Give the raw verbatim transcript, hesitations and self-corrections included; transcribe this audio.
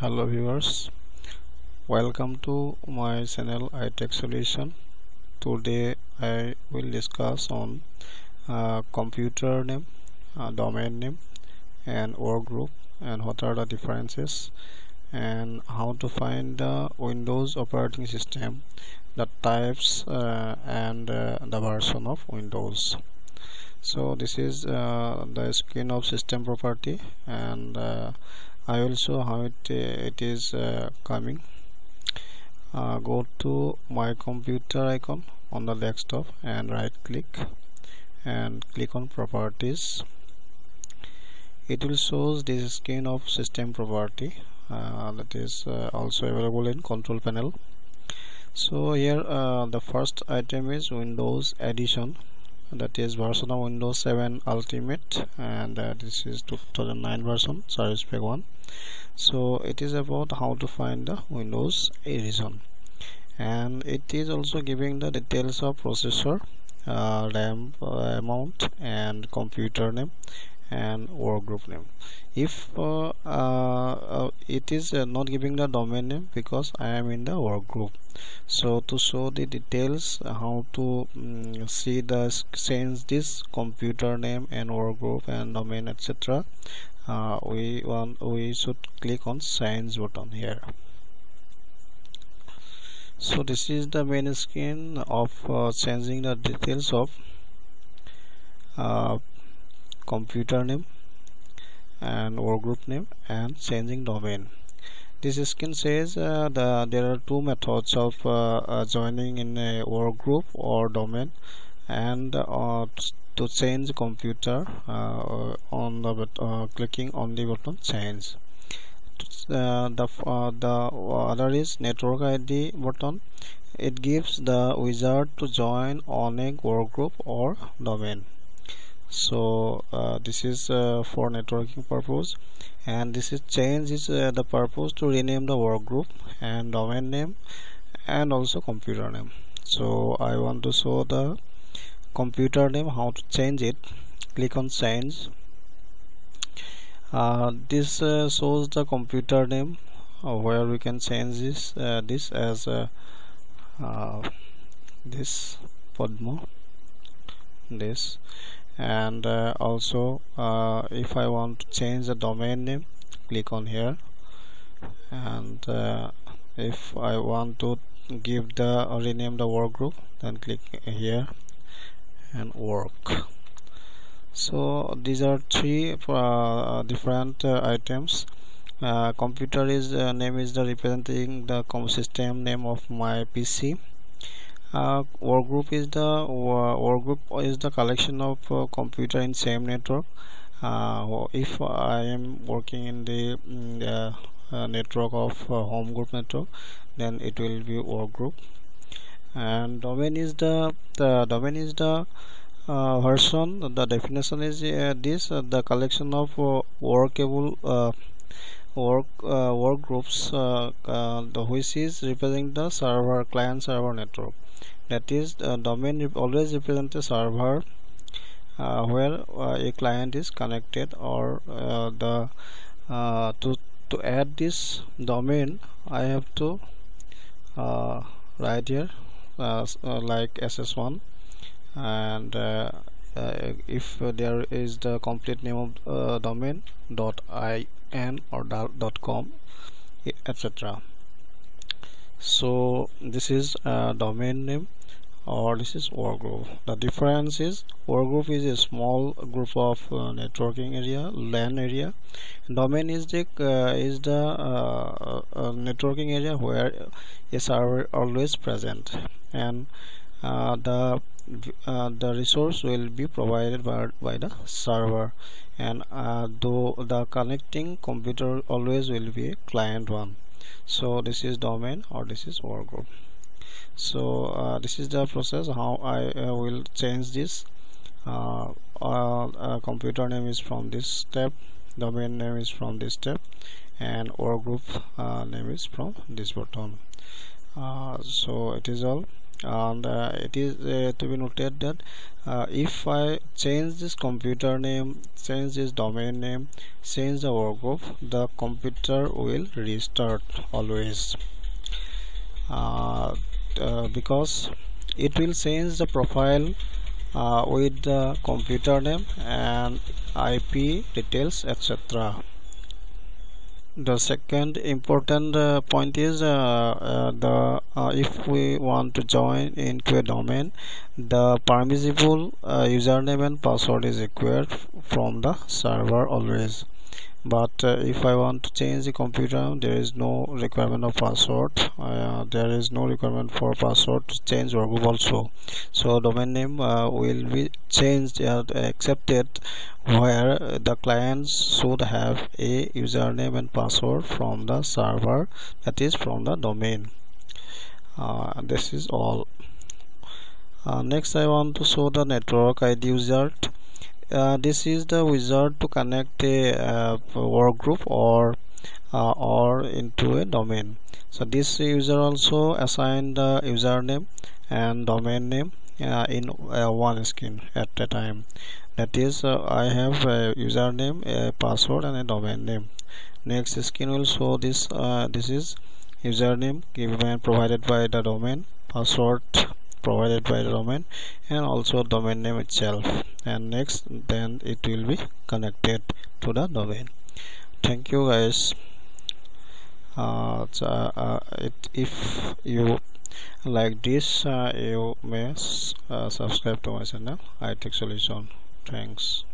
Hello viewers, welcome to my channel iTech Solution. Today I will discuss on uh, computer name, uh, domain name and org group, and what are the differences and how to find the Windows operating system, the types uh, and uh, the version of Windows. So this is uh, the screen of system property, and uh, I will show how it, uh, it is uh, coming. Uh, go to my computer icon on the desktop and right click and click on properties. It will shows this screen of system property uh, that is uh, also available in control panel. So here uh, the first item is Windows Edition, that is version of Windows seven Ultimate, and uh, this is two thousand nine version, service pack one. So it is about how to find the Windows Edition, and it is also giving the details of processor, uh, RAM uh, amount, and computer name and org group name. If uh, uh, uh, it is uh, not giving the domain name because I am in the org group. So to show the details uh, how to um, see the change this computer name and org group and domain, etc., uh, we want we should click on change button here. So this is the main screen of uh, changing the details of uh, computer name and org group name and changing domain. This skin says uh, the there are two methods of uh, uh, joining in a org group or domain, and uh, to change computer uh, on the uh, clicking on the button change. Uh, the uh, the other is network I D button. It gives the wizard to join on a org group or domain. So uh, this is uh, for networking purpose, and this is change is uh, the purpose to rename the org group and domain name and also computer name. So I want to show the computer name, how to change it. Click on change. Uh, this uh, shows the computer name uh, where we can change this uh, this as uh, uh, this Padma, this. And uh, also uh, if I want to change the domain name, click on here, and uh, if I want to give the uh, rename the org group, then click here and work. So these are three uh, different uh, items. Uh, computer is uh, name is the representing the com system name of my P C. Uh, org group is the uh, org group is the collection of uh, computer in same network. Uh, if I am working in the in, uh, uh, network of uh, home group network, then it will be org group. And domain is the, the domain is the uh, version. The definition is uh, this uh, the collection of uh, workable uh, work uh, work groups, uh, uh, the which is representing the server client server network. That is the domain always represents a server uh, where uh, a client is connected, or uh, the uh, to to add this domain I have to uh, write here uh, like S S one, and uh, uh, if there is the complete name of uh, domain .i and or dot com, etc. So this is uh, domain name, or this is org group. The difference is org group is a small group of uh, networking area, LAN area. Domain is the uh, is the uh, uh, networking area where a server always present, and uh, the uh, the resource will be provided by, by the server, and uh, though the connecting computer always will be a client one. So this is domain, or this is org group. So uh, this is the process how I uh, will change this. Uh, uh, uh, computer name is from this step, domain name is from this step, and org group uh, name is from this button. Uh, so it is all. and uh, it is uh, to be noted that uh, if I change this computer name, change this domain name, change the workgroup, the computer will restart always, uh, uh, because it will change the profile uh, with the computer name and I P details, etc. The second important uh, point is uh, uh, the uh, if we want to join into a domain, the permissible uh, username and password is required from the server always. But uh, if I want to change the computer, there is no requirement of password, uh, there is no requirement for password to change workgroup also. So domain name uh, will be changed and accepted where the clients should have a username and password from the server, that is from the domain. Uh, this is all. Uh, next I want to show the network I D wizard. Uh, this is the wizard to connect a uh, workgroup or uh, or into a domain. So this user also assigned the username and domain name uh, in uh, one skin at a time. That is, uh, I have a username, a password, and a domain name. Next skin will show this. Uh, this is username given provided by the domain, password provided by the domain, and also domain name itself, and next then it will be connected to the domain. Thank you guys. Uh, so, uh, it, if you like this, uh, you may uh, subscribe to my channel iTech Solution. Thanks.